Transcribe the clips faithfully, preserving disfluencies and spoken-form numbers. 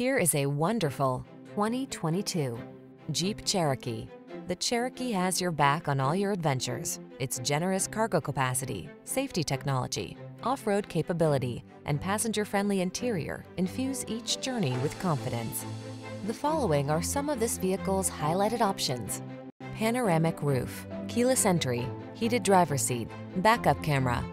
Here is a wonderful twenty twenty-two Jeep Cherokee. The Cherokee has your back on all your adventures. Its generous cargo capacity, safety technology, off-road capability, and passenger-friendly interior infuse each journey with confidence. The following are some of this vehicle's highlighted options: panoramic roof, keyless entry, heated driver's seat, backup camera,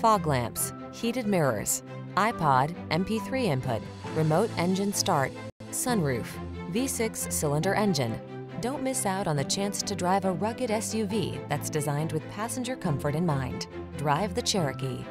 fog lamps, heated mirrors, iPod, M P three input, remote engine start, sunroof, V six cylinder engine. Don't miss out on the chance to drive a rugged S U V that's designed with passenger comfort in mind. Drive the Cherokee.